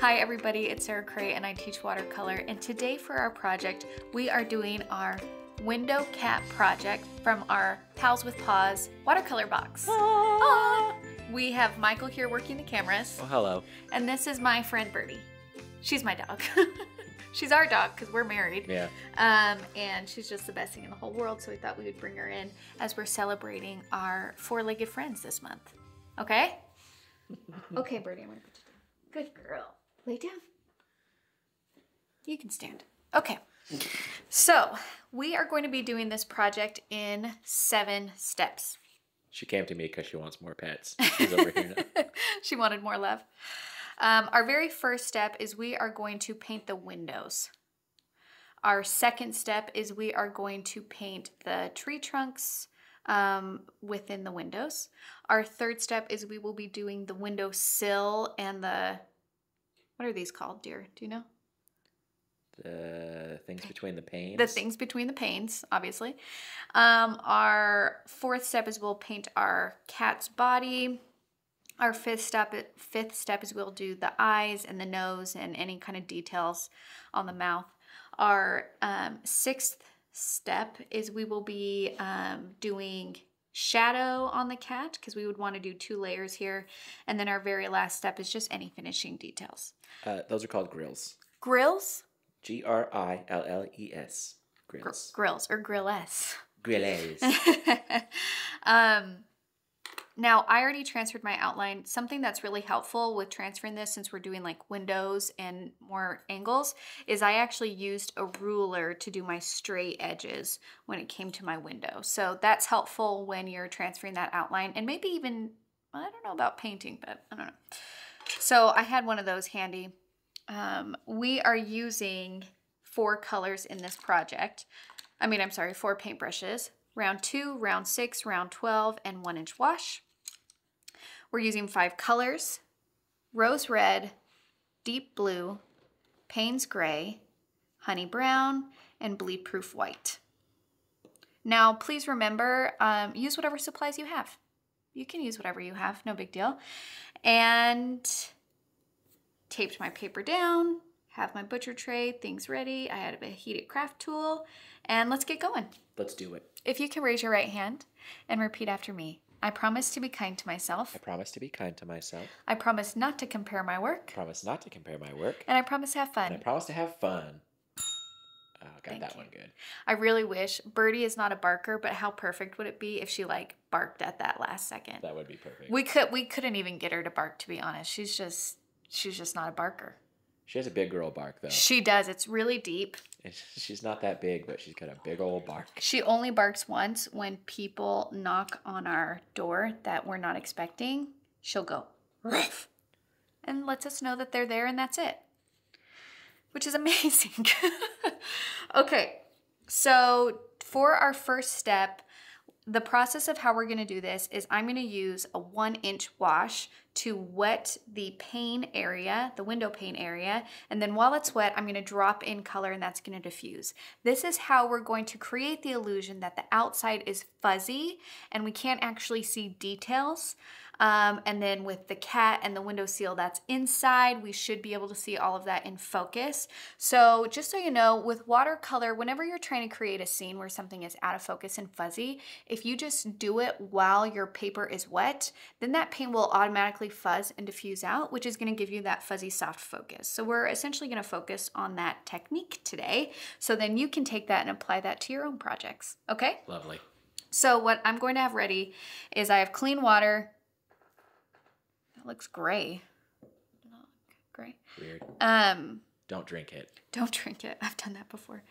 Hi everybody, it's Sarah Cray and I teach watercolor, and today for our project we are doing our Window Cat project from our Pals with Paws watercolor box. Ah! We have Michael here working the cameras. Oh, hello. And this is my friend Birdie. She's my dog. She's our dog because we're married. Yeah. And she's just the best thing in the whole world, so we thought we would bring her in as we're celebrating our four-legged friends this month. Okay? Okay, Birdie, I'm gonna put you down. Good girl. Lay down. You can stand. Okay. So we are going to be doing this project in 7 steps. She came to me because she wants more pets. She's over here now. She wanted more love. Our very first step is we are going to paint the windows. Our second step is we are going to paint the tree trunks within the windows. Our third step is we will be doing the window sill and the, what are these called, dear? Do you know? The things between the panes. The things between the panes, obviously. Our fourth step is we'll paint our cat's body. Our fifth step is we'll do the eyes and the nose and any kind of details on the mouth. Our sixth step is we will be doing shadow on the cat because we would want to do 2 layers here. And then our very last step is just any finishing details. Those are called grills. Grills? Grilles. Grills. Grills or grillettes. Grillettes. Now, I already transferred my outline. Something that's really helpful with transferring this, since we're doing like windows and more angles, is I actually used a ruler to do my straight edges when it came to my window. So that's helpful when you're transferring that outline, and maybe even, I don't know about painting, but I don't know. So I had one of those handy. We are using 4 colors in this project. I mean, I'm sorry, 4 paintbrushes. Round 2, round 6, round 12, and 1-inch wash. We're using 5 colors, Rose Red, Deep Blue, Paynes Gray, Honey Brown, and Bleed Proof White. Now, please remember, use whatever supplies you have. You can use whatever you have, no big deal. And taped my paper down, have my butcher tray, things ready. I had a heated craft tool, and let's get going. Let's do it. If you can raise your right hand and repeat after me. I promise to be kind to myself. I promise to be kind to myself. I promise not to compare my work. I promise not to compare my work. And I promise to have fun. And I promise to have fun. Oh, got that one good. I really wish, Birdie is not a barker, but how perfect would it be if she like barked at that last second? That would be perfect. We couldn't even get her to bark, to be honest. She's just not a barker. She has a big girl bark, though. She does. It's really deep. She's not that big, but she's got a big old bark. She only barks once when people knock on our door that we're not expecting. She'll go, ruff, and lets us know that they're there, and that's it, which is amazing. Okay, so for our first step, the process of how we're going to do this is I'm going to use a 1-inch wash to wet the pane area, the window pane area, and then while it's wet, I'm going to drop in color, and that's going to diffuse. This is how we're going to create the illusion that the outside is fuzzy and we can't actually see details. And then with the cat and the window seal that's inside, we should be able to see all of that in focus. So just so you know, with watercolor, whenever you're trying to create a scene where something is out of focus and fuzzy, if you just do it while your paper is wet, then that paint will automatically fuzz and diffuse out, which is going to give you that fuzzy soft focus. So we're essentially going to focus on that technique today. So then you can take that and apply that to your own projects. Okay? Lovely. So what I'm going to have ready is I have clean water. Looks gray. Not gray. Weird. Don't drink it. Don't drink it. I've done that before.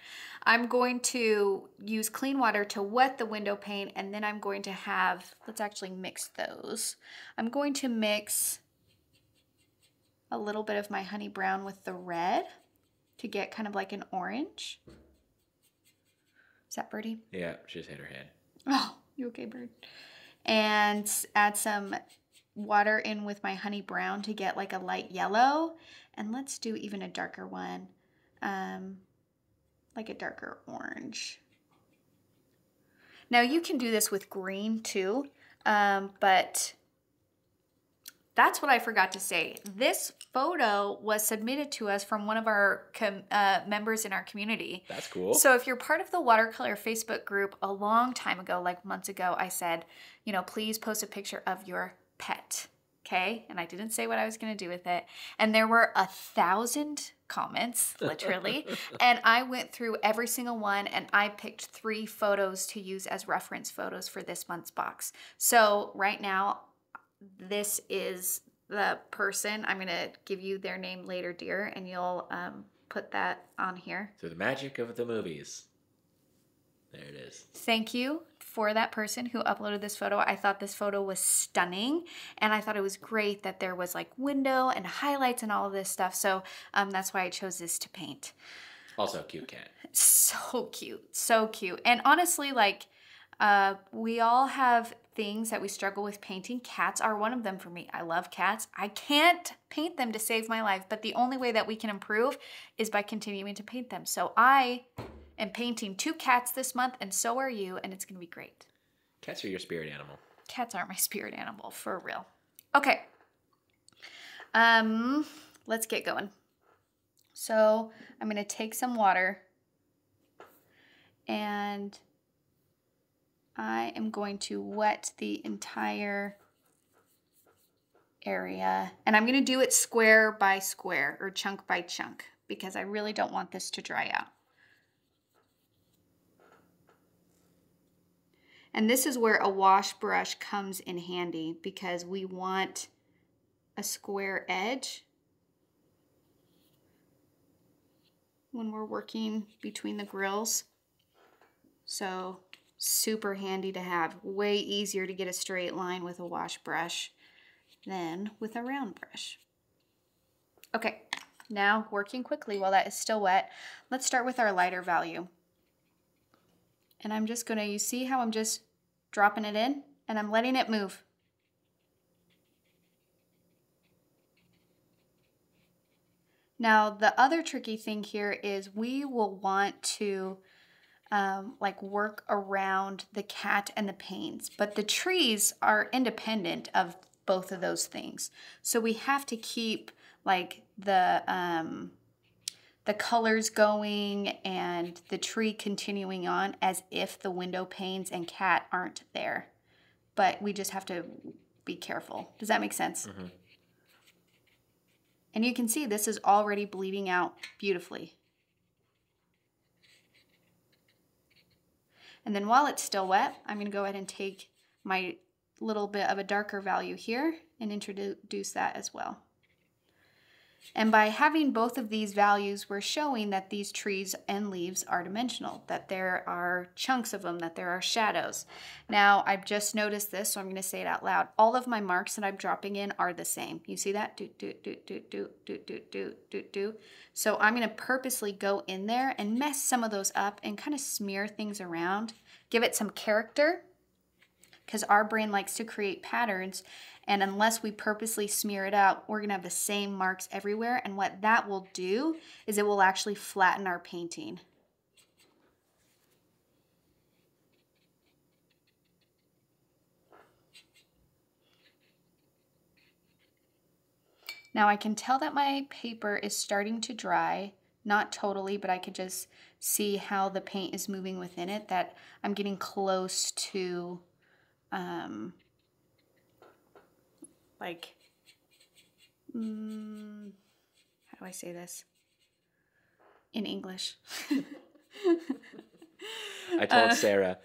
I'm going to use clean water to wet the window pane, and then I'm going to have, let's actually mix those. I'm going to mix a little bit of my honey brown with the red to get kind of like an orange. Is that Birdie? Yeah, she just hit her head. Oh, you okay, Bird? And add some water in with my honey brown to get like a light yellow, and let's do even a darker one, like a darker orange. Now you can do this with green too, but That's what I forgot to say. This photo was submitted to us from one of our members in our community. That's cool. So if you're part of the watercolor Facebook group a long time ago, like months ago, I said, you know, please post a picture of your pet, okay? And I didn't say what I was gonna do with it. And there were 1,000 comments, literally. And I went through every single one and I picked 3 photos to use as reference photos for this month's box. So right now, this is the person. I'm gonna give you their name later, dear, and you'll put that on here. Through the magic of the movies. There it is. Thank you for that person who uploaded this photo. I thought this photo was stunning, and I thought it was great that there was like window and highlights and all of this stuff. So that's why I chose this to paint. Also a cute cat. So cute, so cute. And honestly, like, we all have things that we struggle with painting. Cats are one of them for me. I love cats. I can't paint them to save my life, but the only way that we can improve is by continuing to paint them. So I am painting 2 cats this month, and so are you, and it's gonna be great. Cats are your spirit animal. Cats aren't my spirit animal, for real. Okay, let's get going. So I'm gonna take some water and I am going to wet the entire area, and I'm gonna do it square by square or chunk by chunk because I really don't want this to dry out. And this is where a wash brush comes in handy because we want a square edge when we're working between the grills. So super handy to have. Way easier to get a straight line with a wash brush than with a round brush. Okay, now working quickly while that is still wet, let's start with our lighter value. And I'm just gonna, you see how I'm just dropping it in and I'm letting it move. Now the other tricky thing here is we will want to like work around the cat and the panes, but the trees are independent of both of those things. So we have to keep like the colors going and the tree continuing on as if the window panes and cat aren't there. But we just have to be careful. Does that make sense? Mm-hmm. And you can see this is already bleeding out beautifully. And then while it's still wet, I'm gonna go ahead and take my little bit of a darker value here and introduce that as well. And by having both of these values, we're showing that these trees and leaves are dimensional, that there are chunks of them, that there are shadows. Now, I've just noticed this, so I'm gonna say it out loud. All of my marks that I'm dropping in are the same. You see that? Do, do, do, do, do, do, do, do, do, do. So I'm gonna purposely go in there and mess some of those up and kind of smear things around, give it some character, because our brain likes to create patterns. And unless we purposely smear it out, we're gonna have the same marks everywhere. And what that will do is it will actually flatten our painting. Now I can tell that my paper is starting to dry, not totally, but I could just see how the paint is moving within it, that I'm getting close to, like, how do I say this in English? I told Sarah,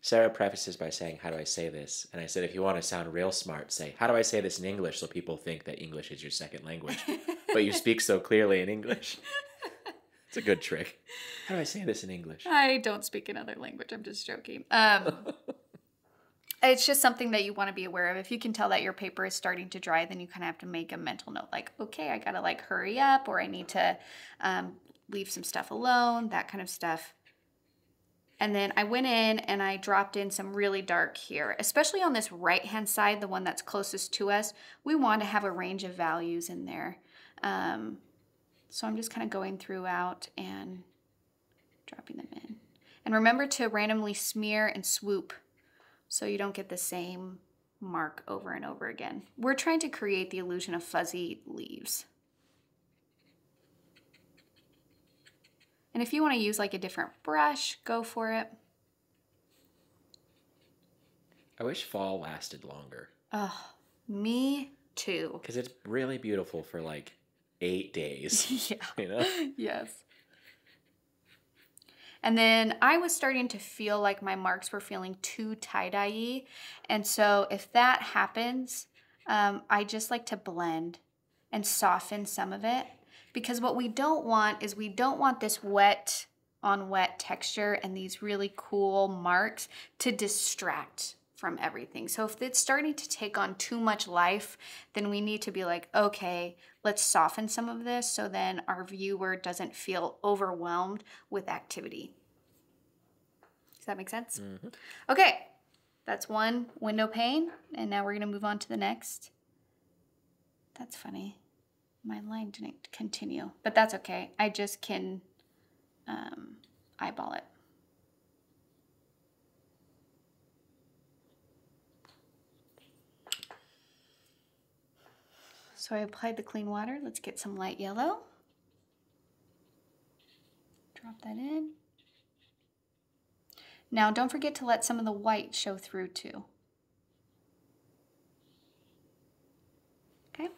Sarah prefaces by saying, how do I say this? And I said, if you want to sound real smart, say, how do I say this in English so people think that English is your second language? But you speak so clearly in English. It's a good trick. How do I say this in English? I don't speak another language. I'm just joking. It's just something that you want to be aware of. If you can tell that your paper is starting to dry, then you kind of have to make a mental note like, okay, I got to like hurry up, or I need to leave some stuff alone, that kind of stuff. And then I went in and I dropped in some really dark here, especially on this right-hand side, the one that's closest to us. We want to have a range of values in there. So I'm just kind of going throughout and dropping them in. And remember to randomly smear and swoop so you don't get the same mark over and over again. We're trying to create the illusion of fuzzy leaves. And if you want to use like a different brush, go for it. I wish fall lasted longer. Oh, me too. Because it's really beautiful for like 8 days. Yeah. You know? Yes. And then I was starting to feel like my marks were feeling too tie-dye-y. And so if that happens, I just like to blend and soften some of it. Because what we don't want is we don't want this wet on wet texture and these really cool marks to distract from everything. So if it's starting to take on too much life, then we need to be like, okay, let's soften some of this so then our viewer doesn't feel overwhelmed with activity. Does that make sense? Mm-hmm. Okay, that's one window pane, and now we're gonna move on to the next. That's funny, my line didn't continue, but that's okay. I just can eyeball it. So I applied the clean water. Let's get some light yellow. Drop that in. Now don't forget to let some of the white show through too. Okay.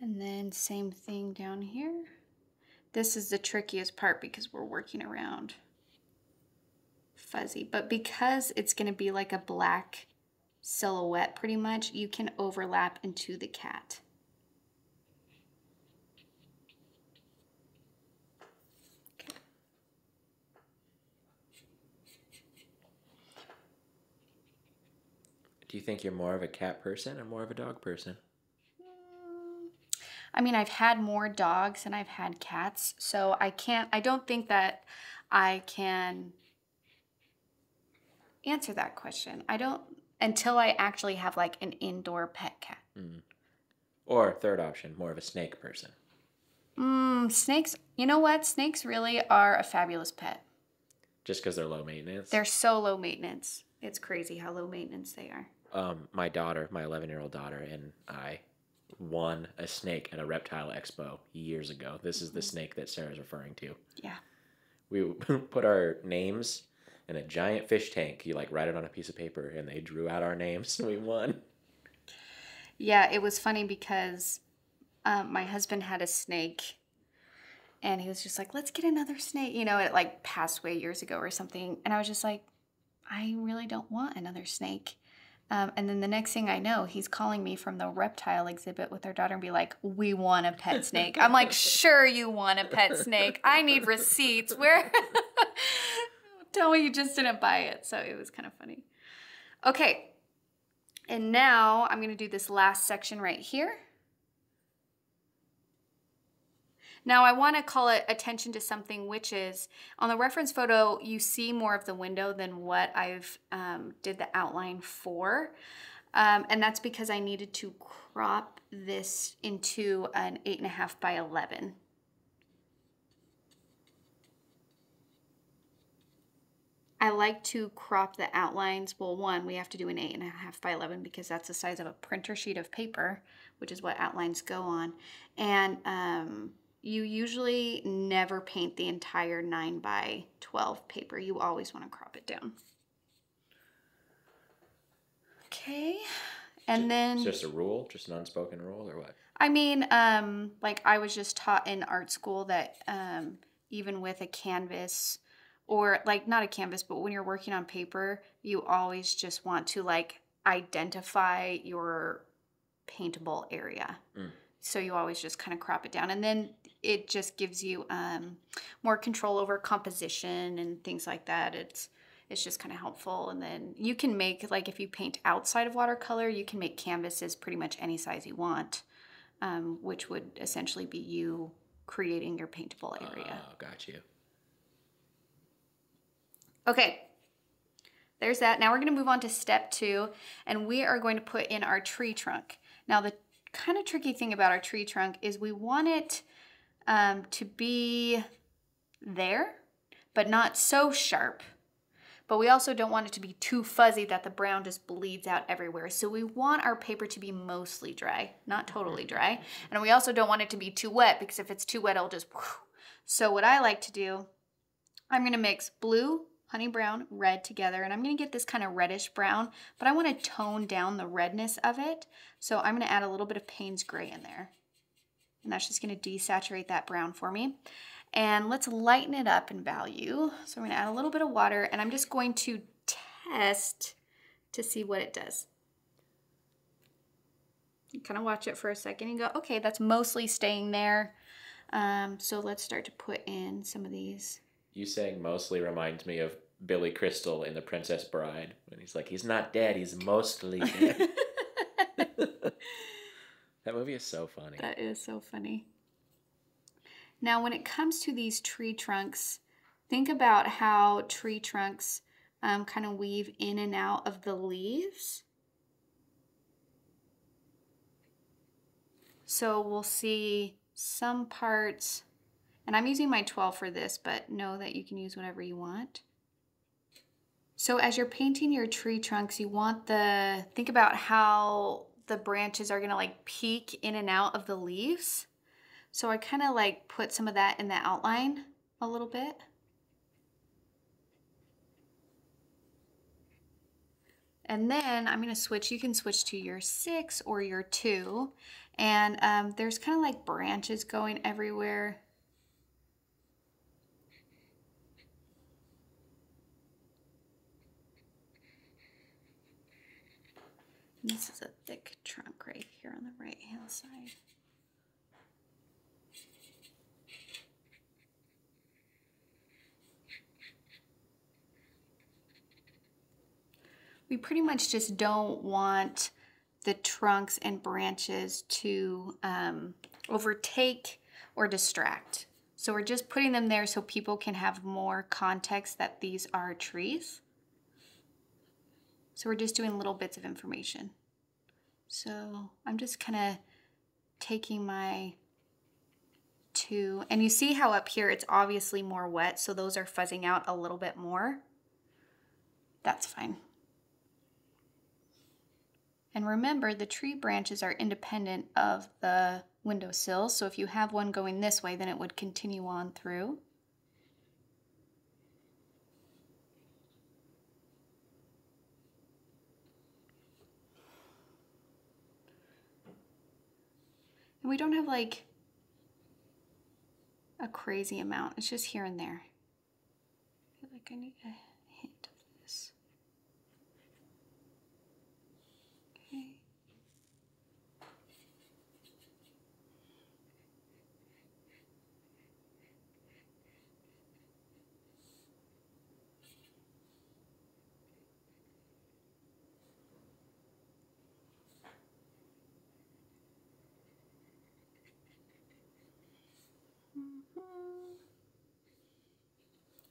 And then same thing down here. This is the trickiest part because we're working around fuzzy, but because it's going to be like a black silhouette pretty much, you can overlap into the cat. Okay. Do you think you're more of a cat person or more of a dog person? I mean, I've had more dogs and I've had cats, so I don't think that I can answer that question. I don't, until I actually have like an indoor pet cat. Mm. Or third option, more of a snake person. Snakes, you know what? Snakes really are a fabulous pet. Just because they're low maintenance? They're so low maintenance. It's crazy how low maintenance they are. My daughter, my 11-year-old daughter, and I won a snake at a reptile expo years ago. This is the snake that Sarah's referring to. Yeah. We put our names in a giant fish tank. You like write it on a piece of paper and they drew out our names and we won. Yeah, it was funny because my husband had a snake and he was just like, let's get another snake. You know, it like passed away years ago or something. And I was just like, I really don't want another snake. And then the next thing I know, he's calling me from the reptile exhibit with our daughter and be like, we want a pet snake. I'm like, sure you want a pet snake. I need receipts. Where? Tell me you just didn't buy it. So it was kind of funny. Okay, and now I'm gonna do this last section right here. Now I wanna call it attention to something, which is, on the reference photo, you see more of the window than what I've did the outline for. And that's because I needed to crop this into an 8.5 by 11. I like to crop the outlines. Well, one, we have to do an 8.5 by 11 because that's the size of a printer sheet of paper, which is what outlines go on. And you usually never paint the entire 9 by 12 paper. You always want to crop it down. Okay, and then... It's just a rule, just an unspoken rule or what? I mean, like I was just taught in art school that even with a canvas, or like not a canvas, but when you're working on paper, you always just want to like identify your paintable area. Mm. So you always just kind of crop it down. And then it just gives you more control over composition and things like that. It's just kind of helpful. And then you can make, like if you paint outside of watercolor, you can make canvases pretty much any size you want, which would essentially be you creating your paintable area. Oh, got you. Okay, there's that. Now we're gonna move on to step two, and we are going to put in our tree trunk. Now the kind of tricky thing about our tree trunk is we want it to be there, but not so sharp. but we also don't want it to be too fuzzy that the brown just bleeds out everywhere. So we want our paper to be mostly dry, not totally dry. And we also don't want it to be too wet, because if it's too wet, it'll just, so what I like to do, I'm gonna mix blue, honey brown, red together, and I'm gonna get this kind of reddish brown, but I wanna tone down the redness of it. So I'm gonna add a little bit of Paynes Gray in there. And that's just gonna desaturate that brown for me. And let's lighten it up in value. So I'm gonna add a little bit of water, and I'm just going to test to see what it does. You kind of watch it for a second and go, okay, that's mostly staying there. So let's start to put in some of these. You saying mostly reminds me of Billy Crystal in The Princess Bride, when he's like, he's not dead, he's mostly dead. That movie is so funny. That is so funny. Now, when it comes to these tree trunks, think about how tree trunks kind of weave in and out of the leaves. So we'll see some parts, and I'm using my 12 for this, but know that you can use whatever you want. So as you're painting your tree trunks, you want the, think about how the branches are gonna like peek in and out of the leaves. So I kind of like put some of that in the outline a little bit. And then I'm gonna switch, you can switch to your 6 or your 2. And there's kind of like branches going everywhere. And this is a thick trunk right here on the right-hand side. We pretty much just don't want the trunks and branches to overtake or distract. So we're just putting them there so people can have more context that these are trees. So we're just doing little bits of information. So I'm just kind of taking my 2, and you see how up here it's obviously more wet, so those are fuzzing out a little bit more. That's fine. And remember, the tree branches are independent of the windowsill, so if you have one going this way, then it would continue on through. And we don't have like a crazy amount, it's just here and there. I feel like I need a hint.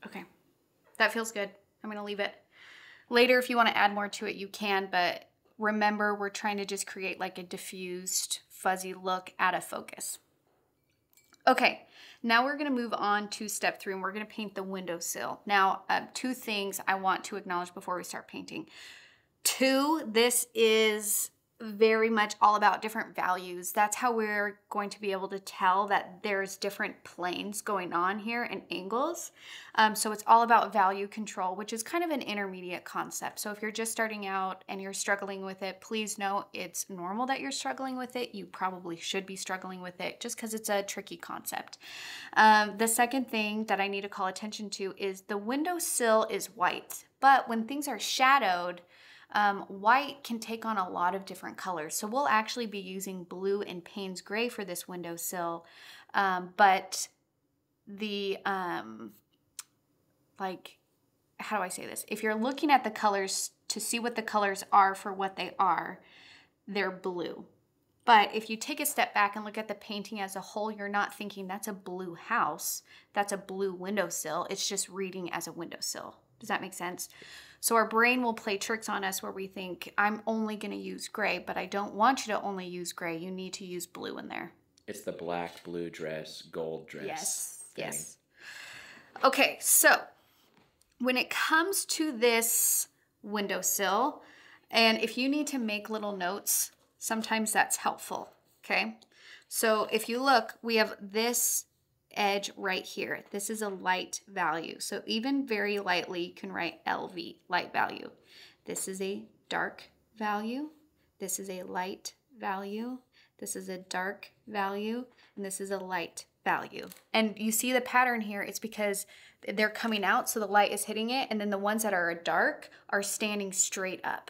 Okay, that feels good. I'm gonna leave it. Later, if you wanna add more to it, you can, but remember, we're trying to just create like a diffused, fuzzy look out of focus. Okay, now we're gonna move on to step 3, and we're gonna paint the windowsill. Now, 2 things I want to acknowledge before we start painting. 2, this is very much all about different values. That's how we're going to be able to tell that there's different planes going on here and angles. So it's all about value control, which is kind of an intermediate concept. So if you're just starting out and you're struggling with it, please know it's normal that you're struggling with it. You probably should be struggling with it just because it's a tricky concept. The second thing that I need to call attention to is the windowsill is white, but when things are shadowed, white can take on a lot of different colors. So we'll actually be using blue and Paynes Gray for this windowsill, but the, like, how do I say this? If you're looking at the colors to see what the colors are for what they are, they're blue. But if you take a step back and look at the painting as a whole, you're not thinking that's a blue house, that's a blue windowsill. It's just reading as a windowsill. Does that make sense? So our brain will play tricks on us where we think, I'm only gonna use gray, but I don't want you to only use gray. You need to use blue in there. It's the black, blue dress, gold dress. Yes, thing. Yes. Okay, so when it comes to this windowsill, and if you need to make little notes, sometimes that's helpful, okay? So if you look, we have this edge right here. This is a light value. So even very lightly, you can write LV, light value. This is a dark value. This is a light value. This is a dark value. And this is a light value. And you see the pattern here, it's because they're coming out, so the light is hitting it, and then the ones that are dark are standing straight up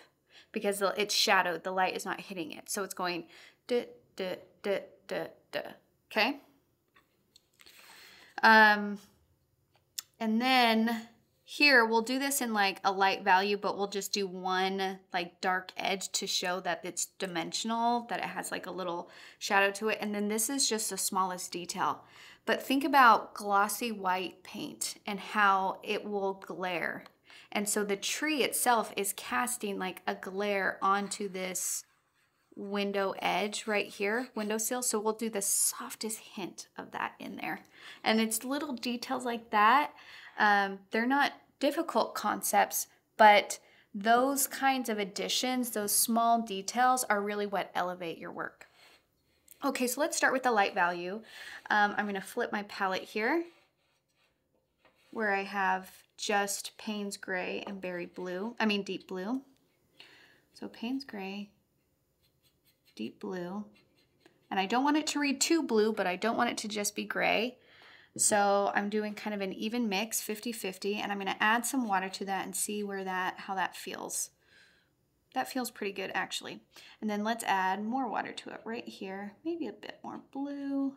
because it's shadowed, the light is not hitting it. So it's going duh, duh, duh, duh, duh, okay? And then here, we'll do this in like a light value, but we'll just do one like dark edge to show that it's dimensional, that it has like a little shadow to it. And then this is just the smallest detail. But think about glossy white paint and how it will glare. And so the tree itself is casting like a glare onto this window edge right here, windowsill. So we'll do the softest hint of that in there. And it's little details like that. They're not difficult concepts, but those kinds of additions, those small details are really what elevate your work. Okay, so let's start with the light value. I'm gonna flip my palette here where I have just Paynes Gray and Deep Blue. So Paynes Gray, Deep Blue, and I don't want it to read too blue, but I don't want it to just be gray. So I'm doing kind of an even mix, 50-50, and I'm going to add some water to that and see where how that feels. That feels pretty good, actually. And then let's add more water to it right here. Maybe a bit more blue.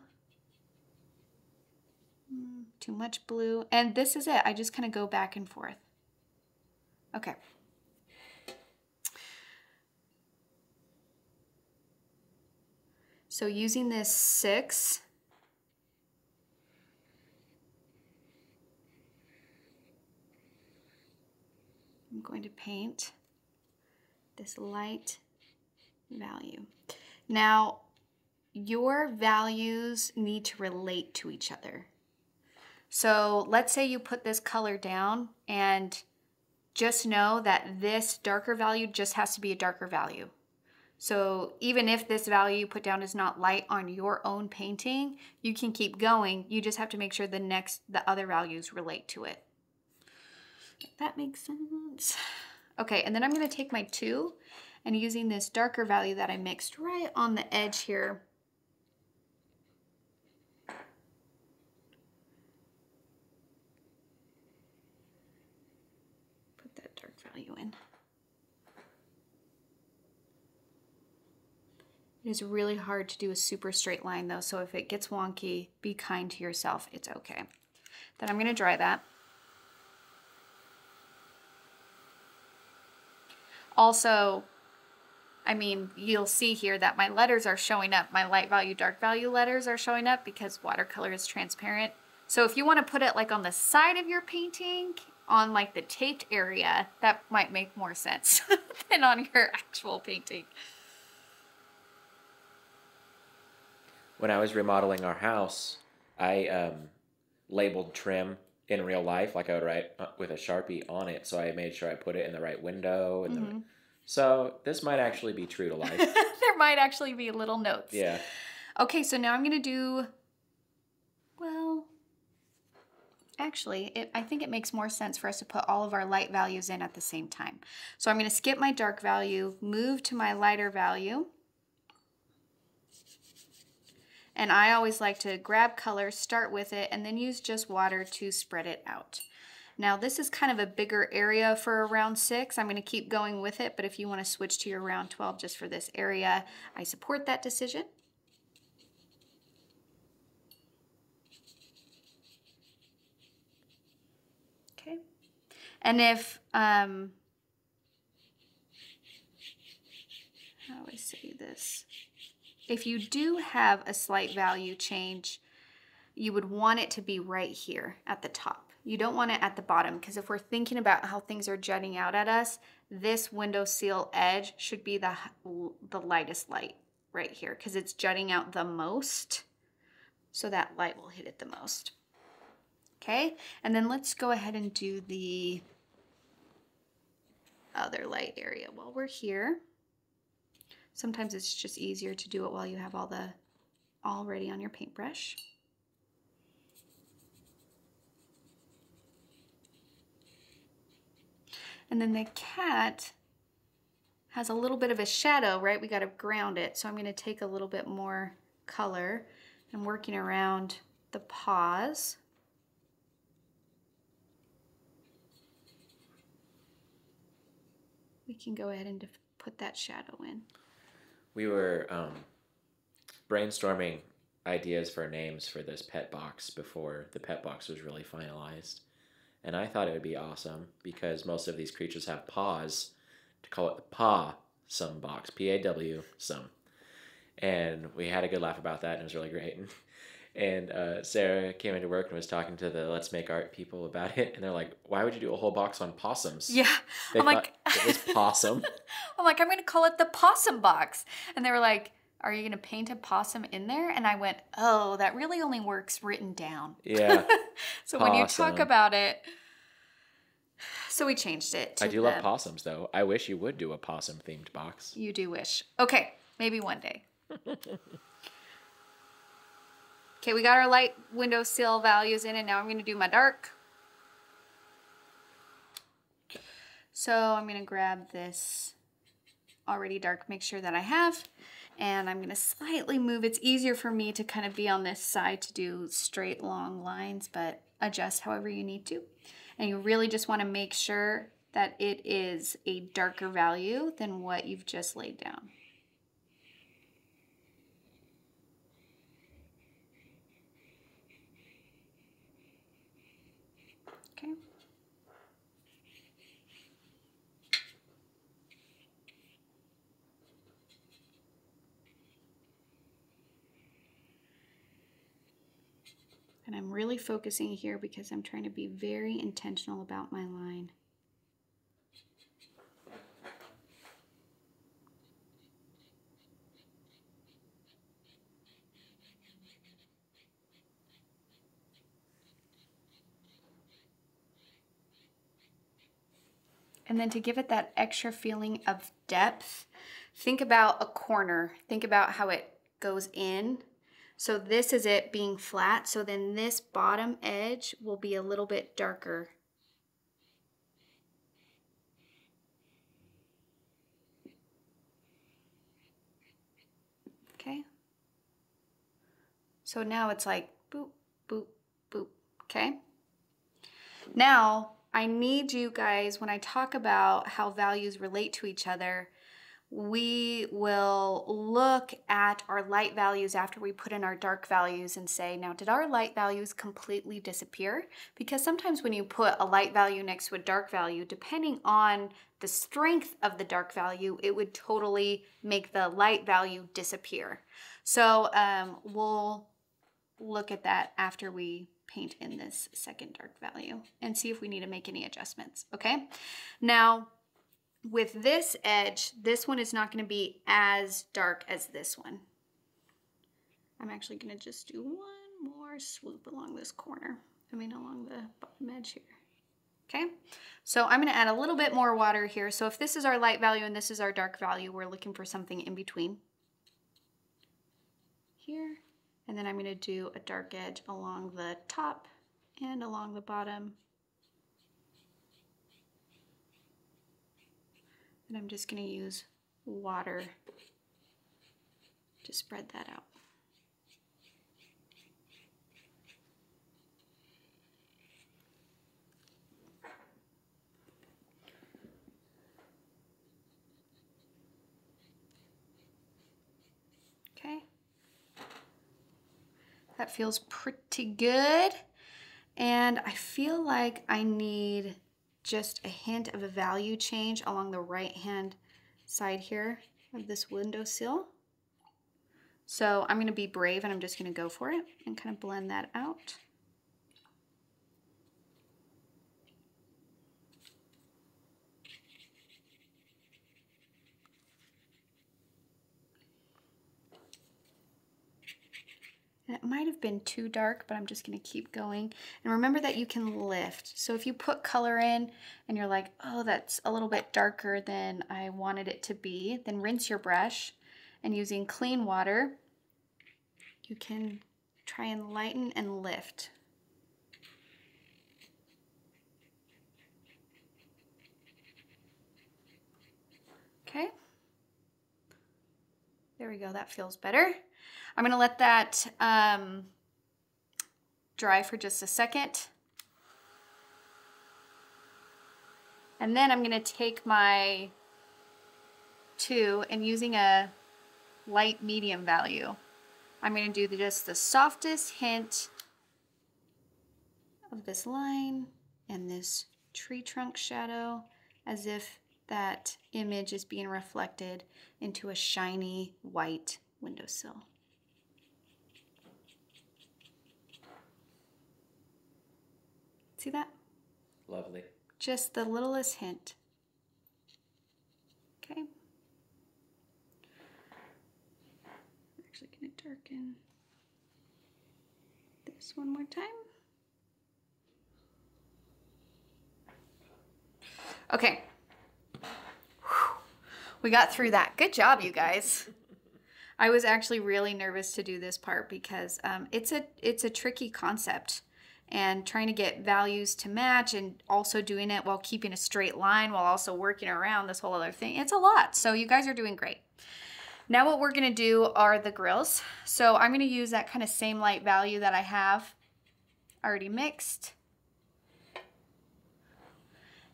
Too much blue. And this is it. I just kind of go back and forth. Okay. So using this 6... I'm going to paint this light value. Now, your values need to relate to each other. So let's say you put this color down, and just know that this darker value just has to be a darker value. So even if this value you put down is not light on your own painting, you can keep going. You just have to make sure the other values relate to it. That makes sense. Okay, and then I'm going to take my 2 and using this darker value that I mixed right on the edge here, put that dark value in. It is really hard to do a super straight line though, so if it gets wonky, be kind to yourself, it's okay. Then I'm going to dry that. Also, I mean, you'll see here that my letters are showing up. My light value, dark value letters are showing up because watercolor is transparent. So if you want to put it like on the side of your painting, on like the taped area, that might make more sense than on your actual painting. When I was remodeling our house, I labeled trim in real life, like I would write with a Sharpie on it, so I made sure I put it in the right window. And the, so this might actually be true to life. There might actually be little notes. Yeah. Okay, so now I'm going to do, well, actually, I think it makes more sense for us to put all of our light values in at the same time. So I'm going to skip my dark value, move to my lighter value. And I always like to grab color, start with it, and then use just water to spread it out. Now this is kind of a bigger area for a round 6. I'm going to keep going with it, but if you want to switch to your round 12 just for this area, I support that decision. Okay. And if, how do I say this? If you do have a slight value change, you would want it to be right here at the top. You don't want it at the bottom, because if we're thinking about how things are jutting out at us, this windowsill edge should be the lightest light right here, because it's jutting out the most, so that light will hit it the most. Okay, and then let's go ahead and do the other light area while we're here. Sometimes it's just easier to do it while you have all the already on your paintbrush. And then the cat has a little bit of a shadow, right? We got to ground it. So I'm going to take a little bit more color and working around the paws. We can go ahead and put that shadow in. We were brainstorming ideas for names for this pet box before the pet box was really finalized. And I thought it would be awesome because most of these creatures have paws, to call it the Paw-some box, P-A-W-some. And we had a good laugh about that, and it was really great. And Sarah came into work and was talking to the Let's Make Art people about it, and they're like, why would you do a whole box on possums? Yeah. I'm like, it was possum. I'm like, I'm going to call it the Possum box. And they were like, are you going to paint a possum in there? And I went, oh, that really only works written down. Yeah. So possum. When you talk about it, so we changed it to I do love possums, though. I wish you would do a possum-themed box. You do wish. Okay, maybe one day. Okay, we got our light windowsill values in, and now I'm going to do my dark. So I'm going to grab this already dark mixture that I have, and I'm going to slightly move. It's easier for me to kind of be on this side to do straight long lines, but adjust however you need to. And you really just want to make sure that it is a darker value than what you've just laid down. And I'm really focusing here because I'm trying to be very intentional about my line. And then to give it that extra feeling of depth, think about a corner. Think about how it goes in. So this is it being flat, so then this bottom edge will be a little bit darker. Okay? So now it's like boop, boop, boop, okay? Now, I need you guys, when I talk about how values relate to each other, we will look at our light values after we put in our dark values and say, now, did our light values completely disappear? Because sometimes when you put a light value next to a dark value, depending on the strength of the dark value, it would totally make the light value disappear. So we'll look at that after we paint in this second dark value and see if we need to make any adjustments, okay? Now, with this edge, this one is not going to be as dark as this one. I'm actually going to just do one more swoop along this corner. I mean, along the bottom edge here. Okay, so I'm going to add a little bit more water here. So if this is our light value and this is our dark value, we're looking for something in between here. And then I'm going to do a dark edge along the top and along the bottom. And I'm just going to use water to spread that out. Okay. That feels pretty good. And I feel like I need just a hint of a value change along the right-hand side here of this windowsill. So I'm going to be brave and I'm just going to go for it and kind of blend that out. And it might have been too dark, but I'm just gonna keep going. And remember that you can lift. So if you put color in and you're like, oh, that's a little bit darker than I wanted it to be, then rinse your brush, and using clean water, you can try and lighten and lift. Okay, there we go, that feels better. I'm gonna let that dry for just a second. And then I'm gonna take my two and using a light medium value, I'm gonna do just the softest hint of this line and this tree trunk shadow as if that image is being reflected into a shiny white windowsill. See that? Lovely. Just the littlest hint. Okay. I'm actually going to darken this one more time. Okay. Whew. We got through that. Good job, you guys. I was actually really nervous to do this part because it's a tricky concept. And trying to get values to match and also doing it while keeping a straight line while also working around this whole other thing. It's a lot, so you guys are doing great. Now what we're gonna do are the grills. So I'm gonna use that kind of same light value that I have already mixed.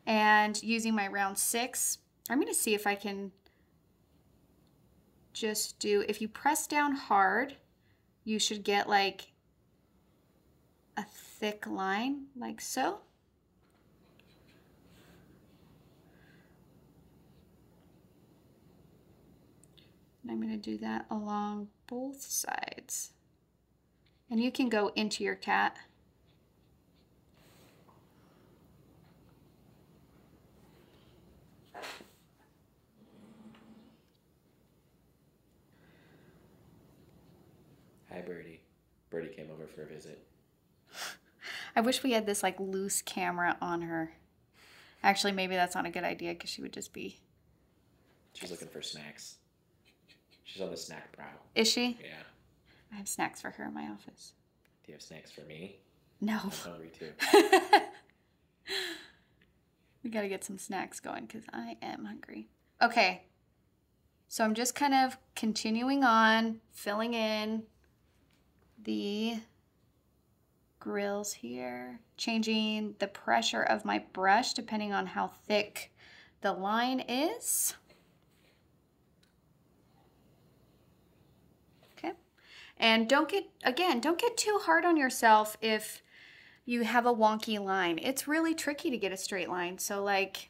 And using my round 6, I'm gonna see if I can just do, if you press down hard, you should get like a thick line like so. And I'm going to do that along both sides. And you can go into your cat. Hi, Birdie. Birdie came over for a visit. I wish we had this like loose camera on her. Actually, maybe that's not a good idea because she would just be. She's looking for snacks. She's on the snack prowl. Is she? Yeah. I have snacks for her in my office. Do you have snacks for me? No. I'm hungry too. We gotta get some snacks going because I am hungry. Okay. So I'm just kind of continuing on, filling in the grills here, changing the pressure of my brush depending on how thick the line is. Okay, and don't get too hard on yourself if you have a wonky line. It's really tricky to get a straight line, so like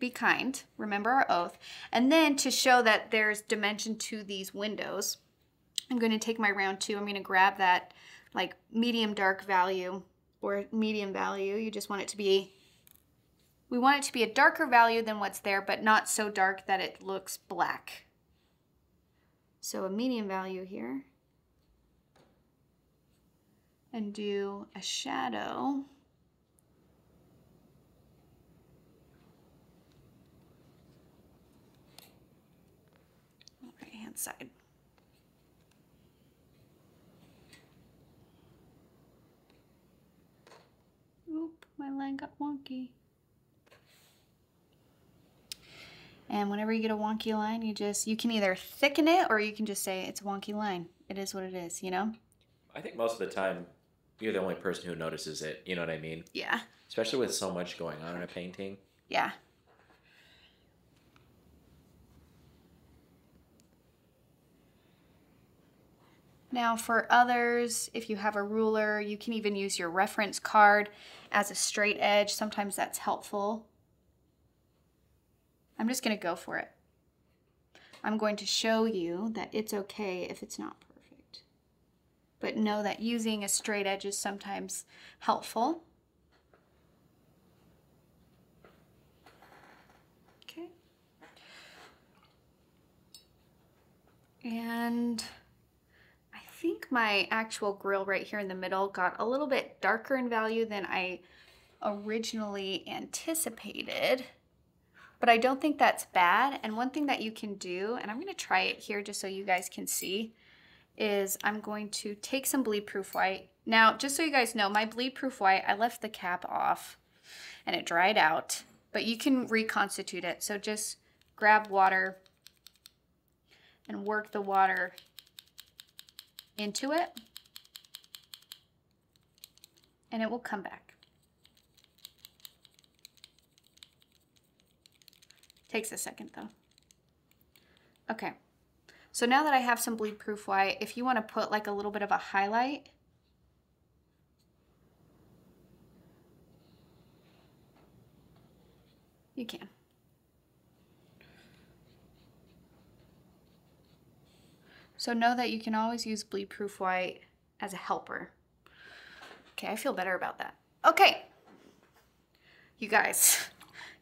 be kind, remember our oath. And then to show that there's dimension to these windows, I'm going to take my round 2, I'm going to grab that like medium dark value or medium value. You just want it to be, we want it to be a darker value than what's there, but not so dark that it looks black. So a medium value here and do a shadow. Right hand side. Oop, my line got wonky. And whenever you get a wonky line, you can either thicken it or you can just say it's a wonky line. It is what it is, you know? I think most of the time, you're the only person who notices it. You know what I mean? Yeah. Especially with so much going on in a painting. Yeah. Now for others, if you have a ruler, you can even use your reference card as a straight edge. Sometimes that's helpful. I'm just going to go for it. I'm going to show you that it's okay if it's not perfect. But know that using a straight edge is sometimes helpful. Okay. And I think my actual grill right here in the middle got a little bit darker in value than I originally anticipated, but I don't think that's bad. And one thing that you can do, and I'm going to try it here just so you guys can see, is I'm going to take some Bleed Proof White. Now, just so you guys know, my Bleed Proof White, I left the cap off and it dried out, but you can reconstitute it. So just grab water and work the water into it, and it will come back. Takes a second though. Okay, so now that I have some Bleed Proof White, if you want to put like a little bit of a highlight, you can. So know that you can always use Bleed Proof White as a helper. Okay, I feel better about that. Okay, you guys.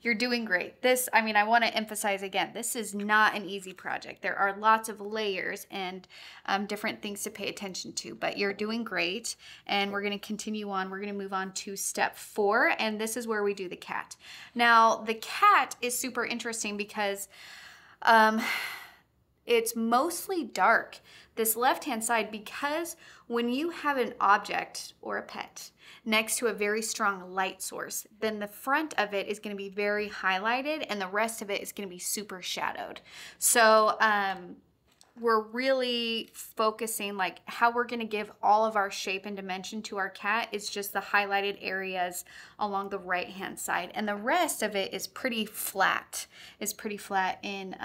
You're doing great. This, I mean, I want to emphasize again, this is not an easy project. There are lots of layers and different things to pay attention to, but you're doing great. And we're going to continue on. We're going to move on to step 4, and this is where we do the cat. Now, the cat is super interesting because it's mostly dark, this left-hand side, because when you have an object or a pet next to a very strong light source, then the front of it is going to be very highlighted and the rest of it is going to be super shadowed. So we're really focusing, like how we're going to give all of our shape and dimension to our cat is just the highlighted areas along the right hand side, and the rest of it is pretty flat. It's pretty flat in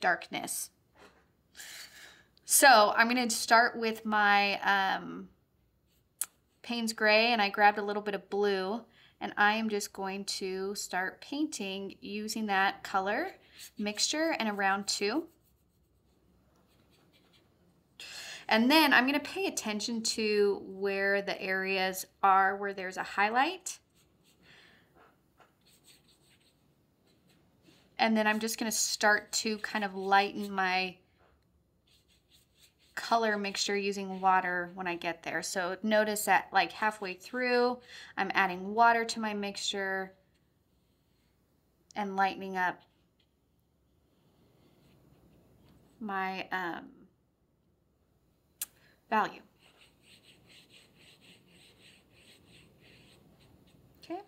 darkness. So I'm going to start with my Paynes Gray, and I grabbed a little bit of blue, and I am just going to start painting using that color mixture and around 2. And then I'm going to pay attention to where the areas are where there's a highlight. And then I'm just going to start to kind of lighten my color mixture using water when I get there. So notice that like halfway through, I'm adding water to my mixture and lightening up my value. Okay.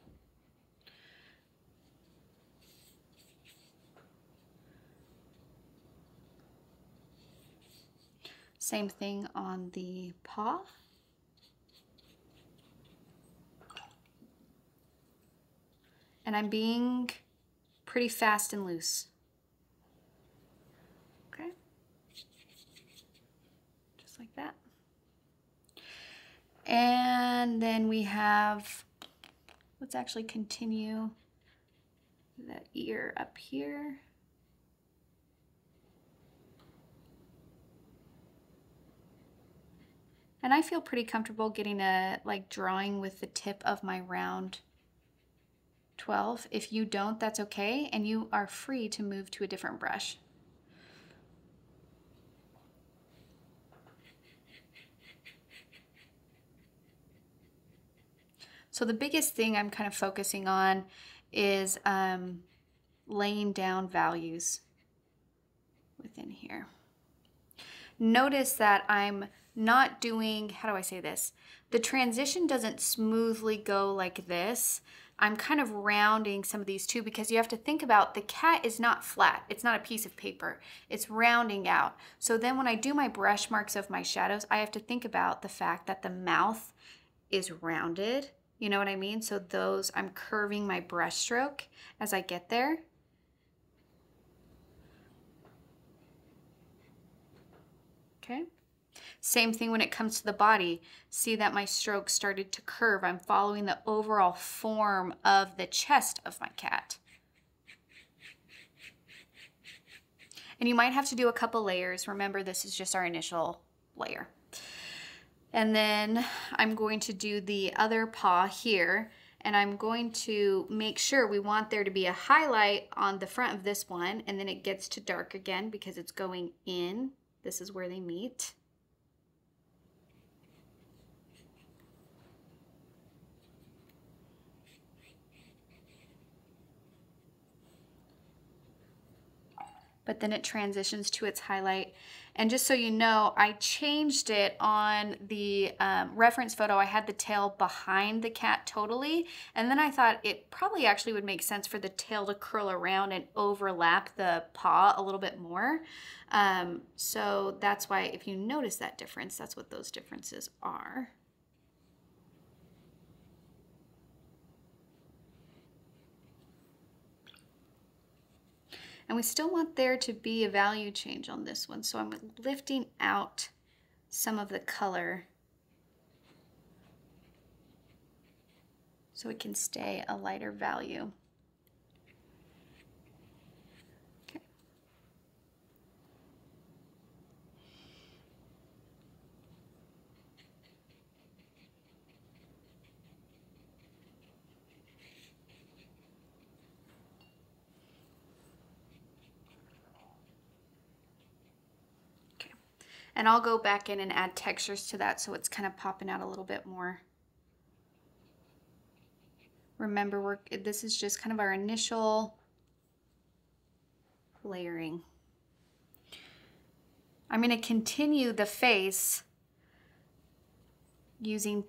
Same thing on the paw. And I'm being pretty fast and loose. Okay. Just like that. And then we have, let's actually continue that ear up here. And I feel pretty comfortable getting a, like drawing with the tip of my round 12. If you don't, that's okay. And you are free to move to a different brush. So the biggest thing I'm kind of focusing on is laying down values within here. Notice that I'm not doing, how do I say this? The transition doesn't smoothly go like this. I'm kind of rounding some of these too, because you have to think about the cat is not flat. It's not a piece of paper. It's rounding out. So then when I do my brush marks of my shadows, I have to think about the fact that the mouth is rounded. You know what I mean? So those, I'm curving my brush stroke as I get there. Okay. Same thing when it comes to the body. See that my stroke started to curve. I'm following the overall form of the chest of my cat. And you might have to do a couple layers. Remember, this is just our initial layer. And then I'm going to do the other paw here, and I'm going to make sure we want there to be a highlight on the front of this one, and then it gets to dark again because it's going in. This is where they meet. but then it transitions to its highlight. And just so you know, I changed it on the reference photo. I had the tail behind the cat totally, and then I thought it probably actually would make sense for the tail to curl around and overlap the paw a little bit more. So that's why, if you notice that difference, that's what those differences are. And we still want there to be a value change on this one. So I'm lifting out some of the color so it can stay a lighter value. Okay. And I'll go back in and add textures to that so it's kind of popping out a little bit more. Remember, this is just kind of our initial layering. I'm going to continue the face using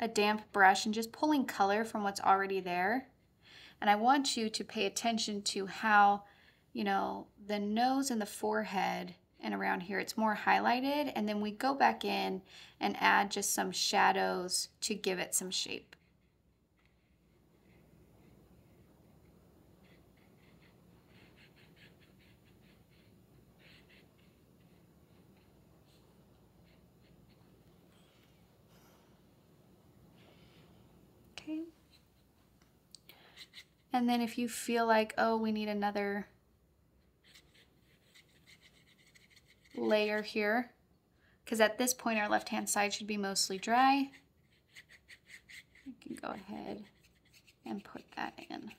a damp brush and just pulling color from what's already there. And I want you to pay attention to how, you know, the nose and the forehead and around here it's more highlighted, and then we go back in and add just some shadows to give it some shape. Okay. And then if you feel like, oh, we need another layer here, because at this point our left hand side should be mostly dry, you can go ahead and put that in.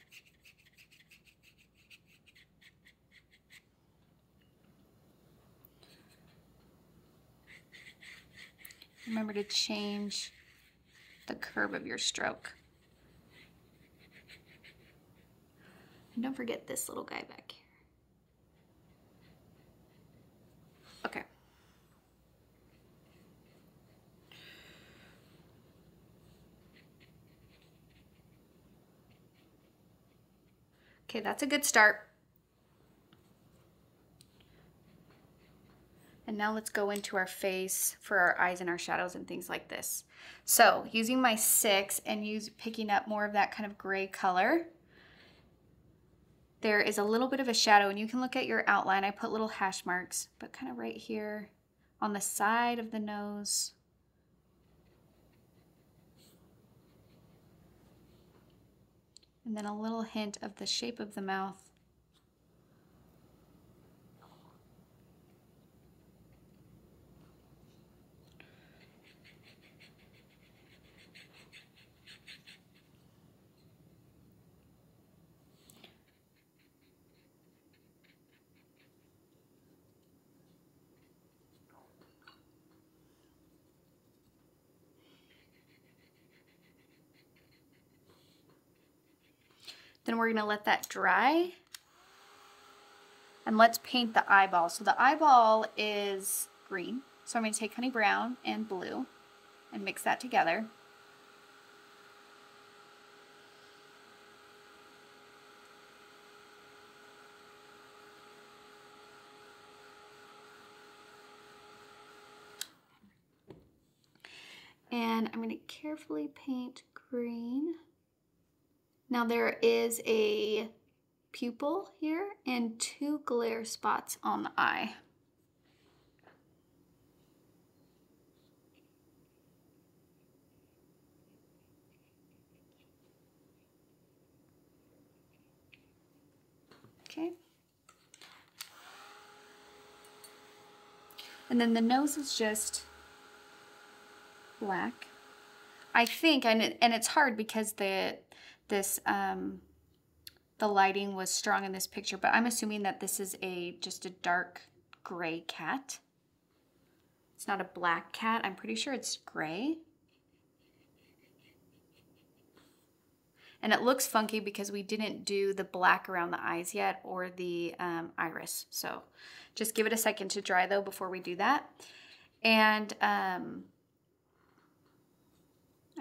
Remember to change the curve of your stroke, and don't forget this little guy back here. Okay. Okay, that's a good start. And now let's go into our face for our eyes and our shadows and things like this. So using my 6 and picking up more of that kind of gray color, there is a little bit of a shadow, and you can look at your outline. I put little hash marks, but kind of right here on the side of the nose. And then a little hint of the shape of the mouth. Then we're gonna let that dry, and let's paint the eyeball. So the eyeball is green. So I'm gonna take Honey Brown and blue and mix that together. And I'm gonna carefully paint green. Now there is a pupil here and 2 glare spots on the eye. Okay. And then the nose is just black. I think, and it's hard because the lighting was strong in this picture, but I'm assuming that this is just a dark gray cat. It's not a black cat. I'm pretty sure it's gray. And it looks funky because we didn't do the black around the eyes yet or the iris. So just give it a second to dry though before we do that. And I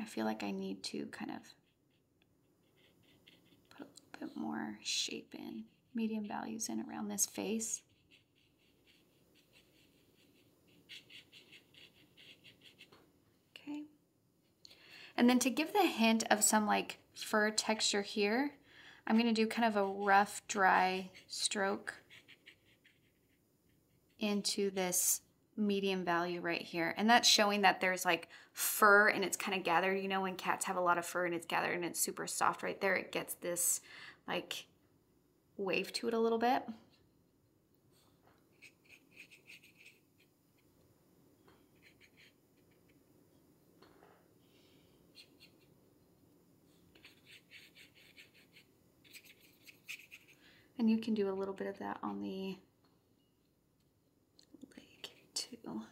feel like I need to kind of put a little bit more shape in, medium values in around this face. Okay. And then to give the hint of some like fur texture here, I'm going to do kind of a rough, dry stroke into this medium value right here. And that's showing that there's like fur and it's kind of gathered. You know, when cats have a lot of fur and it's gathered and it's super soft right there, it gets this like wave to it a little bit. And you can do a little bit of that on the leg too.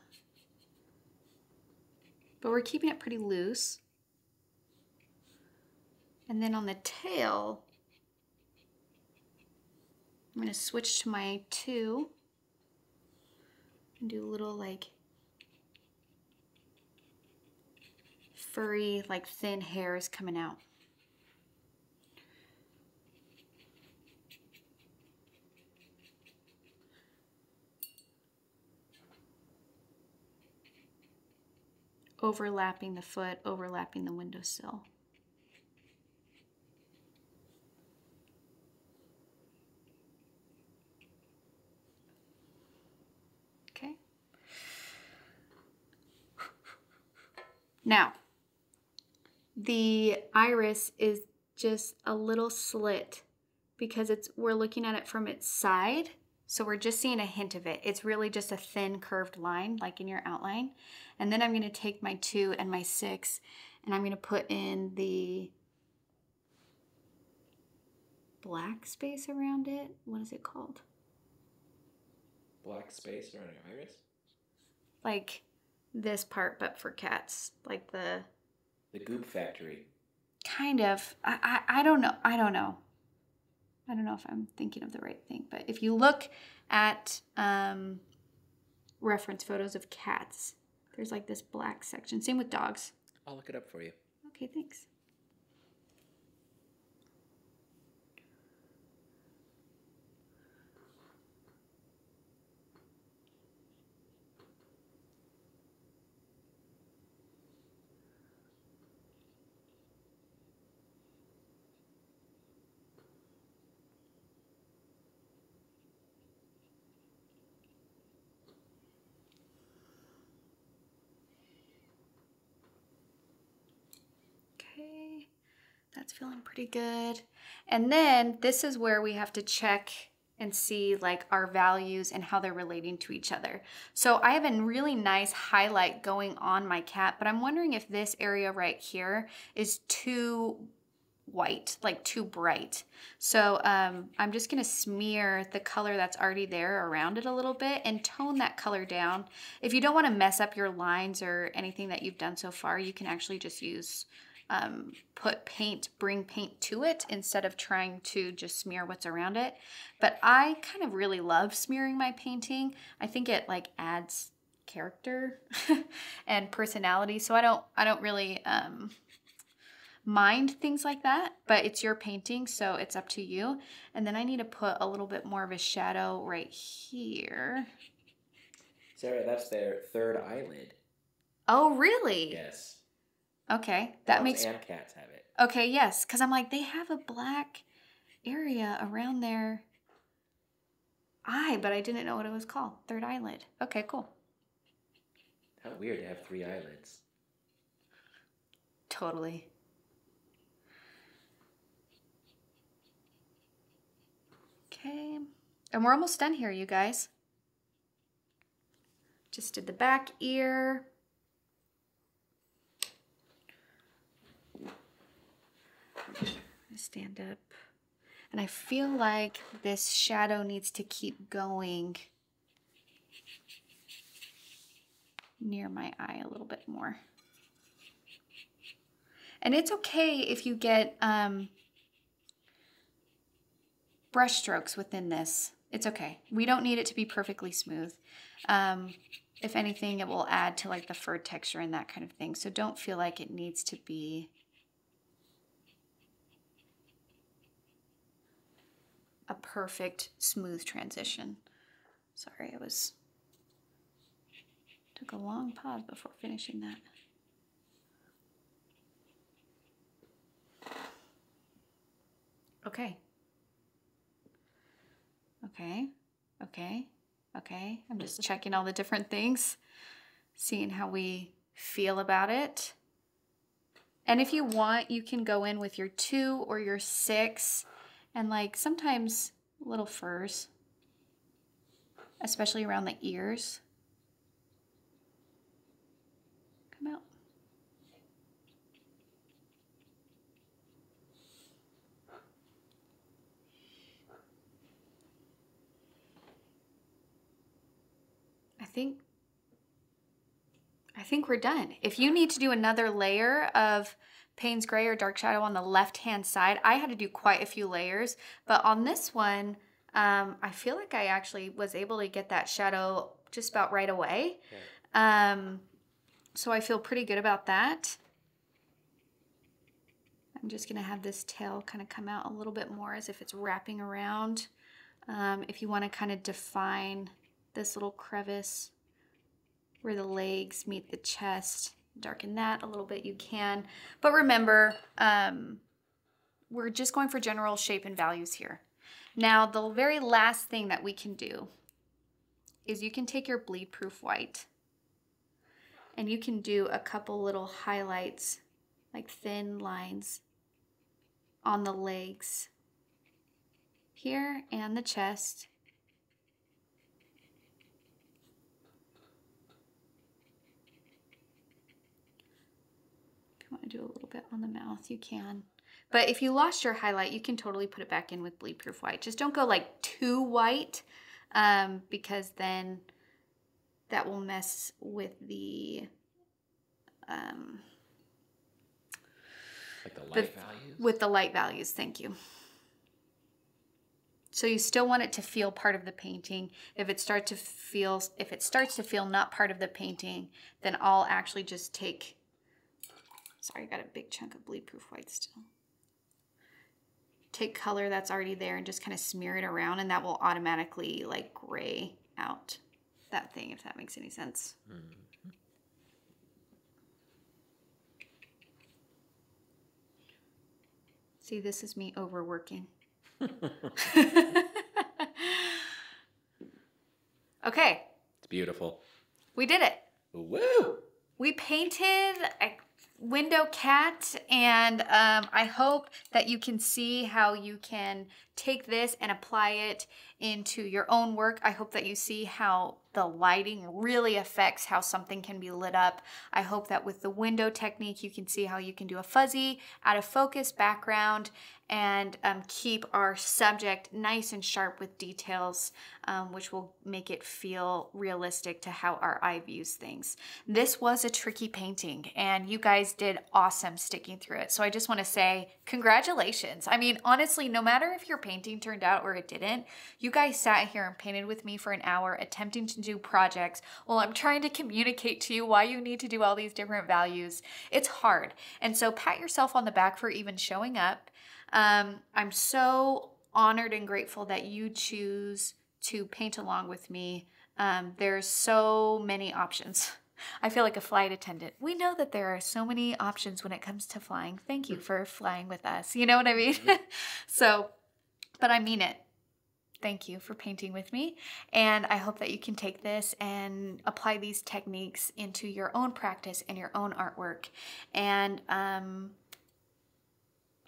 But we're keeping it pretty loose. And then on the tail, I'm going to switch to my 2 and do a little like furry, like thin hairs coming out. Overlapping the foot, overlapping the windowsill. Okay. Now, the iris is just a little slit because we're looking at it from its side. So we're just seeing a hint of it. It's really just a thin curved line, like in your outline. And then I'm going to take my 2 and my 6, and I'm going to put in the black space around it. What is it called? Black space around your iris? Like this part, but for cats. Like the... the Goop Factory. Kind of. I don't know. I don't know. I don't know if I'm thinking of the right thing, but if you look at reference photos of cats, there's like this black section. Same with dogs. I'll look it up for you. Okay, thanks. That's feeling pretty good. And then this is where we have to check and see like our values and how they're relating to each other. So I have a really nice highlight going on my cat, but I'm wondering if this area right here is too white, like too bright. So I'm just gonna smear the color that's already there around it a little bit and tone that color down. If you don't wanna mess up your lines or anything that you've done so far, you can actually just use bring paint to it instead of trying to just smear what's around it. But I kind of really love smearing my painting. I think it like adds character and personality. So I don't really mind things like that, but it's your painting, so it's up to you. And then I need to put a little bit more of a shadow right here. Sarah, that's their third eyelid. Oh, really? Yes. Okay, that makes sense. And cats have it. Okay, yes, because I'm like, they have a black area around their eye, but I didn't know what it was called. Third eyelid. Okay, cool. How weird to have 3 eyelids. Totally. Okay, and we're almost done here, you guys. Just did the back ear. Stand up, and I feel like this shadow needs to keep going near my eye a little bit more. And it's okay if you get brush strokes within this. It's okay. We don't need it to be perfectly smooth. If anything, it will add to like the fur texture and that kind of thing. So don't feel like it needs to be a perfect smooth transition. Sorry, it was, took a long pause before finishing that. Okay. Okay, okay, okay. I'm just checking all the different things, seeing how we feel about it. And if you want, you can go in with your 2 or your 6 and like sometimes little furs, especially around the ears. Come out. I think we're done. If you need to do another layer of Paynes Gray or dark shadow on the left-hand side, I had to do quite a few layers, but on this one, I feel like I actually was able to get that shadow just about right away. Yeah. So I feel pretty good about that. I'm just gonna have this tail kind of come out a little bit more as if it's wrapping around. If you wanna kind of define this little crevice where the legs meet the chest, darken that a little bit, you can. But remember, we're just going for general shape and values here. Now, the very last thing that we can do is you can take your Bleed Proof White and you can do a couple little highlights, like thin lines on the legs here and the chest. Want to do a little bit on the mouth, you can. But if you lost your highlight, you can totally put it back in with Bleed Proof White. Just don't go like too white, because then that will mess with the like the light values. With the light values, thank you. So you still want it to feel part of the painting. If it starts to feel not part of the painting, then I'll actually just take. Sorry, I got a big chunk of Bleed Proof White still. Take color that's already there and just kind of smear it around, and that will automatically like gray out that thing, if that makes any sense. Mm-hmm. See, this is me overworking. Okay. It's beautiful. We did it. Woo! We painted Window Cat, and I hope that you can see how you can take this and apply it into your own work. I hope that you see how the lighting really affects how something can be lit up. I hope that with the window technique, you can see how you can do a fuzzy, out of focus background, and keep our subject nice and sharp with details, which will make it feel realistic to how our eye views things. This was a tricky painting, and you guys did awesome sticking through it. So I just wanna say congratulations. I mean, honestly, no matter if your painting turned out or it didn't, you guys sat here and painted with me for an hour attempting to do projects while I'm trying to communicate to you why you need to do all these different values. It's hard. And so pat yourself on the back for even showing up. I'm so honored and grateful that you choose to paint along with me. There's so many options. I feel like a flight attendant. We know that there are so many options when it comes to flying. Thank you for flying with us. You know what I mean? So, but I mean it. Thank you for painting with me. And I hope that you can take this and apply these techniques into your own practice and your own artwork. And,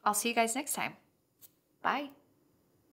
I'll see you guys next time. Bye.